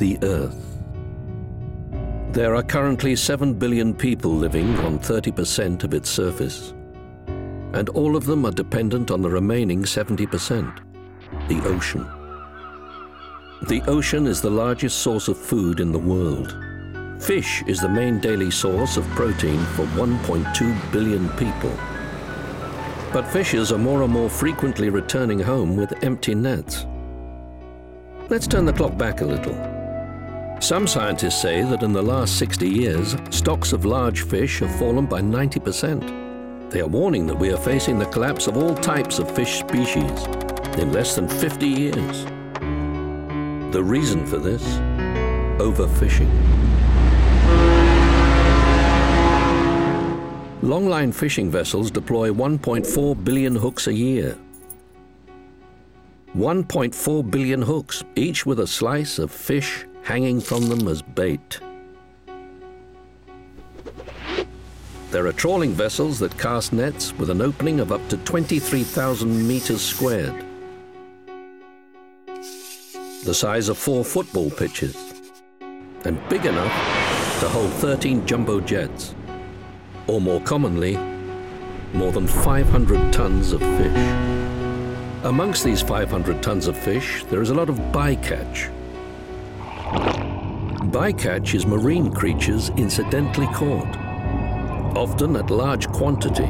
the Earth. There are currently 7 billion people living on 30% of its surface, and all of them are dependent on the remaining 70%, the ocean. The ocean is the largest source of food in the world. Fish is the main daily source of protein for 1.2 billion people. But fishers are more and more frequently returning home with empty nets. Let's turn the clock back a little. Some scientists say that in the last 60 years, stocks of large fish have fallen by 90%. They are warning that we are facing the collapse of all types of fish species in less than 50 years. The reason for this? Overfishing. Longline fishing vessels deploy 1.4 billion hooks a year. 1.4 billion hooks, each with a slice of fish hanging from them as bait. There are trawling vessels that cast nets with an opening of up to 23,000 meters squared, the size of 4 football pitches, and big enough to hold 13 jumbo jets, or more commonly, more than 500 tons of fish. Amongst these 500 tons of fish, there is a lot of bycatch. Bycatch is marine creatures incidentally caught, often at large quantity.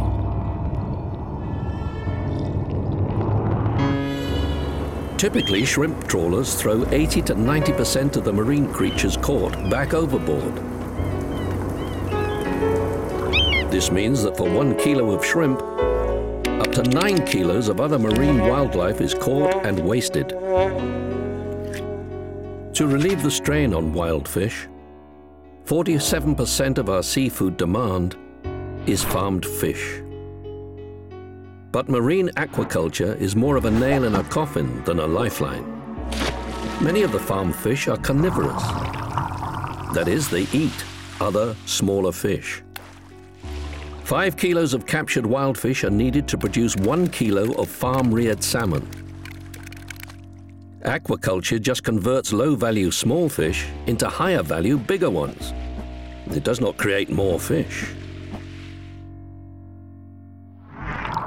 Typically, shrimp trawlers throw 80 to 90% of the marine creatures caught back overboard. This means that for 1 kilo of shrimp, up to 9 kilos of other marine wildlife is caught and wasted. To relieve the strain on wild fish, 47% of our seafood demand is farmed fish. But marine aquaculture is more of a nail in a coffin than a lifeline. Many of the farmed fish are carnivorous. That is, they eat other, smaller fish. 5 kilos of captured wild fish are needed to produce 1 kilo of farm-reared salmon. Aquaculture just converts low-value small fish into higher-value bigger ones. It does not create more fish.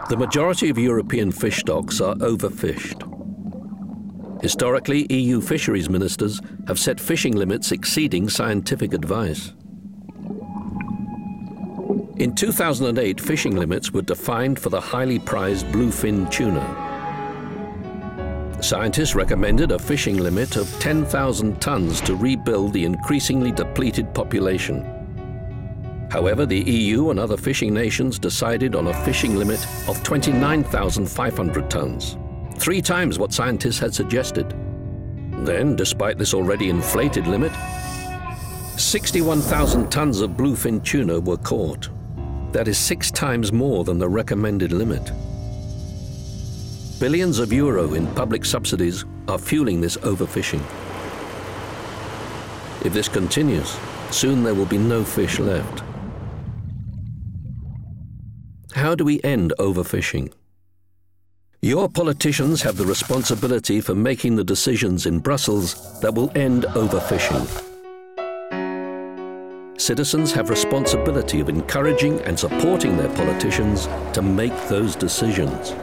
The majority of European fish stocks are overfished. Historically, EU fisheries ministers have set fishing limits exceeding scientific advice. In 2008, fishing limits were defined for the highly prized bluefin tuna. Scientists recommended a fishing limit of 10,000 tons to rebuild the increasingly depleted population. However, the EU and other fishing nations decided on a fishing limit of 29,500 tons, 3 times what scientists had suggested. Then, despite this already inflated limit, 61,000 tons of bluefin tuna were caught. That is 6 times more than the recommended limit. Billions of euro in public subsidies are fueling this overfishing. If this continues, soon there will be no fish left. How do we end overfishing? Your politicians have the responsibility for making the decisions in Brussels that will end overfishing. Citizens have responsibility of encouraging and supporting their politicians to make those decisions.